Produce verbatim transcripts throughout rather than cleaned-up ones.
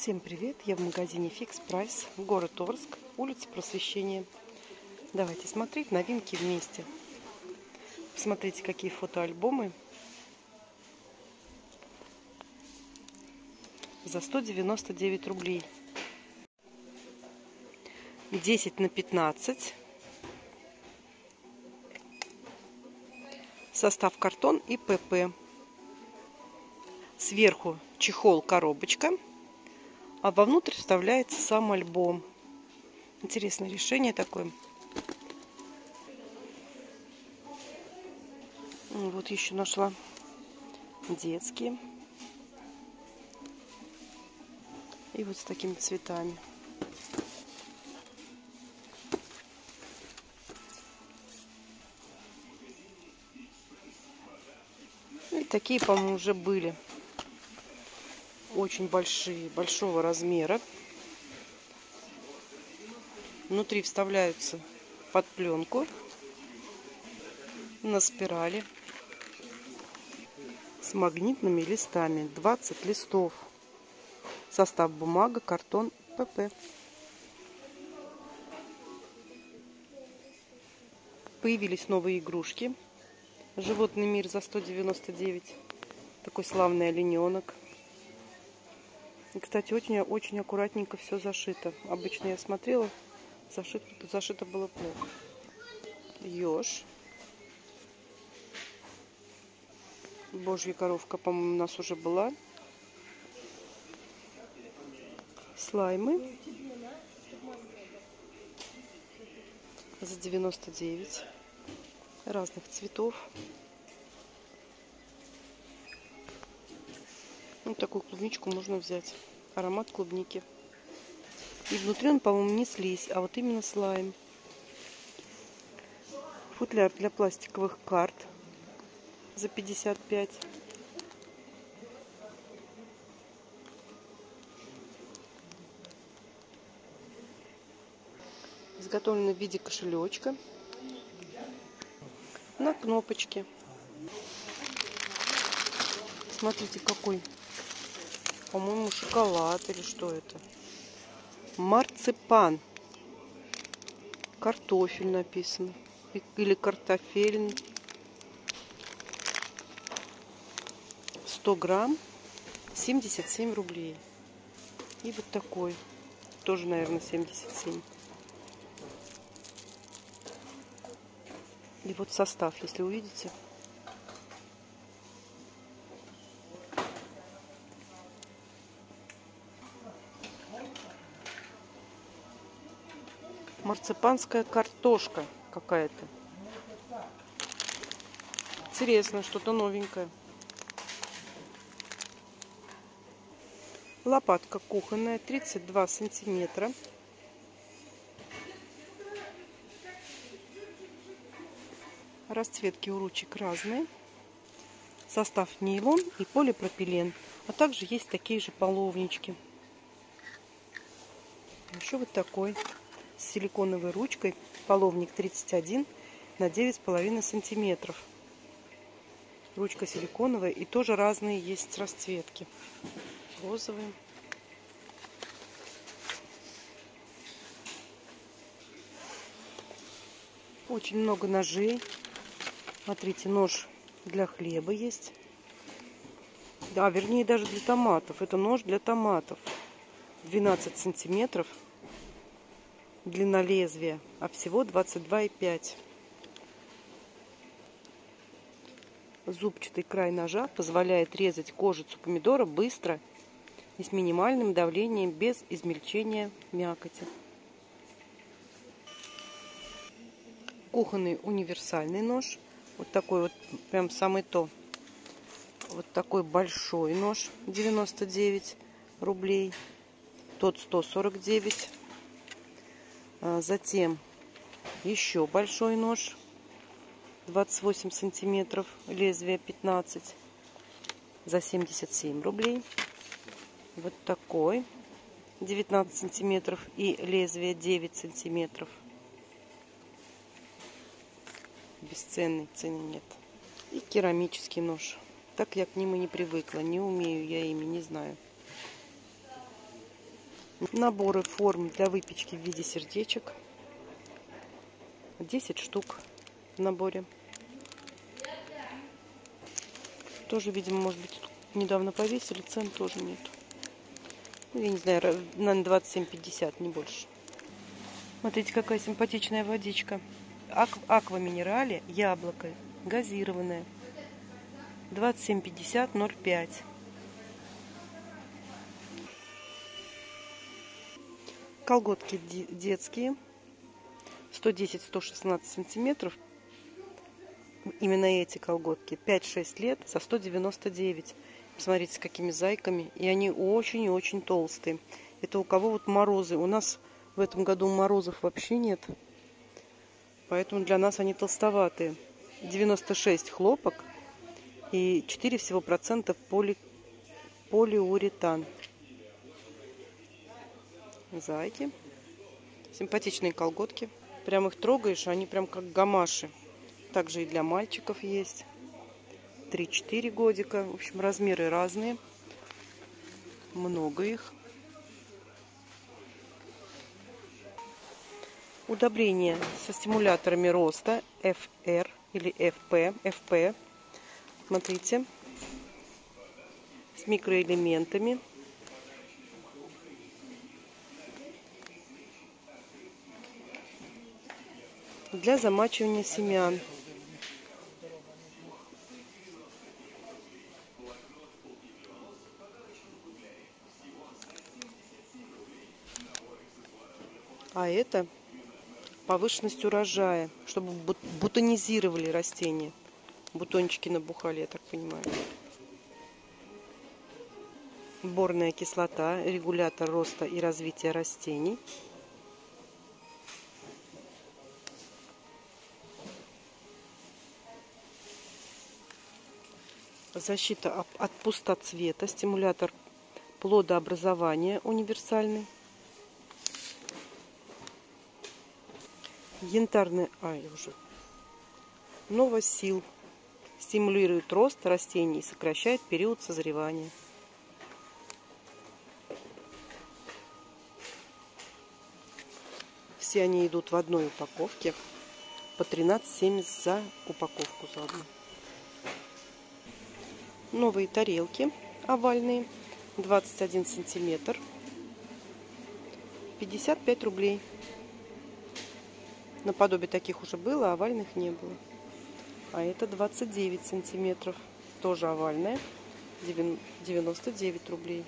Всем привет! Я в магазине Fix Price, город Орск, улица Просвещения. Давайте смотреть новинки вместе. Посмотрите, какие фотоальбомы. За сто девяносто девять рублей. десять на пятнадцать. Состав картон и ПП. Сверху чехол-коробочка, а вовнутрь вставляется сам альбом. Интересное решение такое. Вот еще нашла детские. И вот с такими цветами. И такие, по-моему, уже были. Очень большие, большого размера. Внутри вставляются под пленку на спирали с магнитными листами. двадцать листов. Состав бумага, картон, ПП. Появились новые игрушки. Животный мир за сто девяносто девять. Такой славный олененок. И, кстати, очень-очень аккуратненько все зашито. Обычно я смотрела, зашито, зашито было плохо. Ёж. Божья коровка, по-моему, у нас уже была. Слаймы. За девяносто девять. Разных цветов. Вот такую клубничку можно взять. Аромат клубники. И внутри он, по-моему, не слизь, а вот именно слайм. Футляр для пластиковых карт за пятьдесят пять. Изготовлено в виде кошелечка. На кнопочке. Смотрите, какой, по-моему, шоколад или что это. Марципан. Картофель написано. Или картофельный. сто грамм. семьдесят семь рублей. И вот такой. Тоже, наверное, семьдесят семь. И вот состав, если увидите. Марципанская картошка какая-то. Интересно, что-то новенькое. Лопатка кухонная, тридцать два сантиметра. Расцветки у ручек разные. Состав нейлон и полипропилен. А также есть такие же половнички. Еще вот такой. С силиконовой ручкой, половник тридцать один на девять с половиной сантиметров. Ручка силиконовая, и тоже разные есть расцветки. Розовые. Очень много ножей. Смотрите, нож для хлеба есть. Да, вернее, даже для томатов. Это нож для томатов. двенадцать сантиметров. Длина лезвия, а всего двадцать два и пять. Зубчатый край ножа позволяет резать кожицу помидора быстро и с минимальным давлением, без измельчения мякоти. Кухонный универсальный нож. Вот такой вот, прям самый то. Вот такой большой нож, девяносто девять рублей. Тот сто сорок девять. Затем еще большой нож, двадцать восемь сантиметров, лезвие пятнадцать, за семьдесят семь рублей. Вот такой, девятнадцать сантиметров и лезвие девять сантиметров. Бесценной, цены нет. И керамический нож. Так я к ним и не привыкла, не умею я ими, не знаю. Наборы форм для выпечки в виде сердечек. десять штук в наборе. Тоже, видимо, может быть, недавно повесили, цен тоже нет. Ну, я не знаю, наверное, двадцать семь пятьдесят, не больше. Смотрите, какая симпатичная водичка. Акваминерали, яблоко, газированное. двадцать семь пятьдесят ноль пять. Колготки детские, сто десять — сто шестнадцать сантиметров. Именно эти колготки пять-шесть лет за сто девяносто девять. Посмотрите, с какими зайками. И они очень и очень толстые. Это у кого вот морозы. У нас в этом году морозов вообще нет. Поэтому для нас они толстоватые. девяносто шесть хлопок и четыре всего процента поли... полиуретан. Зайки. Симпатичные колготки. Прям их трогаешь, они прям как гамаши. Также и для мальчиков есть. три-четыре годика. В общем, размеры разные. Много их. Удобрения со стимуляторами роста. эф эр или эф пэ. эф пэ. Смотрите. С микроэлементами. Для замачивания семян. А это повышенность урожая, чтобы бутонизировали растения. Бутончики набухали, я так понимаю. Борная кислота, регулятор роста и развития растений. Защита от пустоцвета, стимулятор плодообразования универсальный. Янтарный, а, я уже. Новосил. Стимулирует рост растений и сокращает период созревания. Все они идут в одной упаковке. По тринадцать семьдесят за упаковку за одну. Новые тарелки овальные, двадцать один сантиметр, пятьдесят пять рублей. Наподобие таких уже было, а овальных не было. А это двадцать девять сантиметров, тоже овальная, девяносто девять рублей.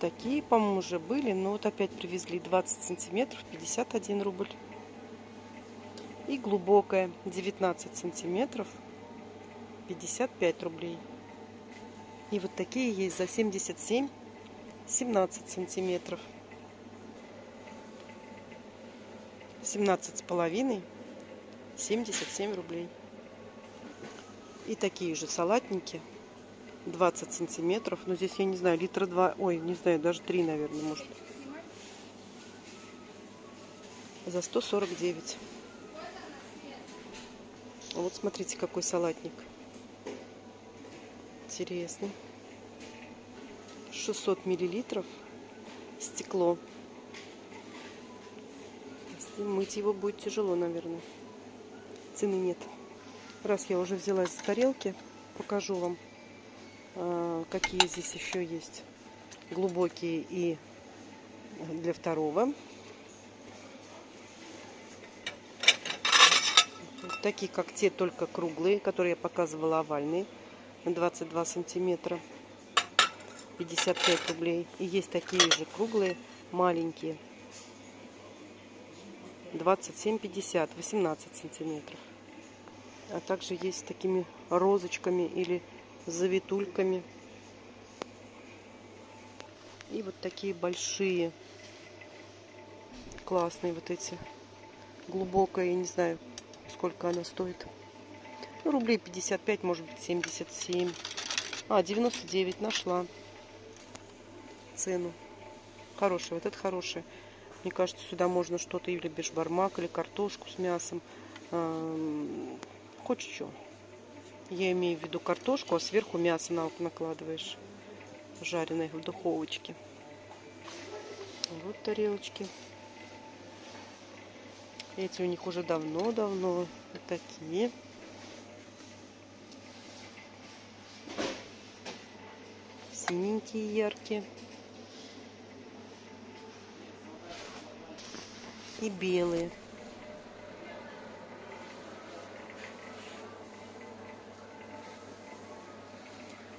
Такие, по-моему, уже были, но вот опять привезли двадцать сантиметров, пятьдесят один рубль. И глубокая, девятнадцать сантиметров, пятьдесят пять рублей. И вот такие есть за семьдесят семь, семнадцать сантиметров. семнадцать с половиной, семьдесят семь рублей. И такие же салатники, двадцать сантиметров. Но здесь, я не знаю, литра два, ой, не знаю, даже три, наверное, может. За сто сорок девять. Вот смотрите, какой салатник. Интересный. шестьсот миллилитров. Стекло. Если мыть его будет тяжело, наверное. Цены нет. Раз я уже взялась за тарелки, покажу вам, какие здесь еще есть. Глубокие и для второго. Такие, как те, только круглые, которые я показывала, овальные, двадцать два сантиметра, пятьдесят пять рублей. И есть такие же круглые, маленькие, двадцать семь пятьдесят, восемнадцать сантиметров. А также есть с такими розочками или завитульками. И вот такие большие, классные вот эти, глубокие, я не знаю, сколько она стоит. Ну, рублей пятьдесят пять, может быть, семьдесят семь. А, девяносто девять, нашла цену. Хорошая, вот это хорошая. Мне кажется, сюда можно что-то, или бешбармак, или картошку с мясом. Эм, хоть что. Я имею в виду картошку, а сверху мясо накладываешь. жареной в духовочке. Вот тарелочки. Эти у них уже давно-давно такие. Синенькие, яркие. И белые.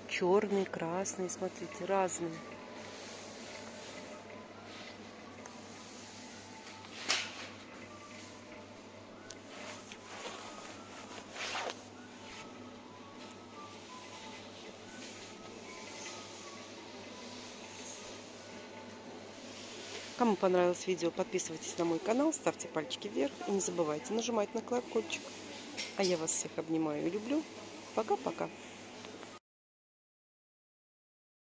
Черные, красные, смотрите, разные. Кому понравилось видео, подписывайтесь на мой канал, ставьте пальчики вверх и не забывайте нажимать на колокольчик. А я вас всех обнимаю и люблю. Пока-пока.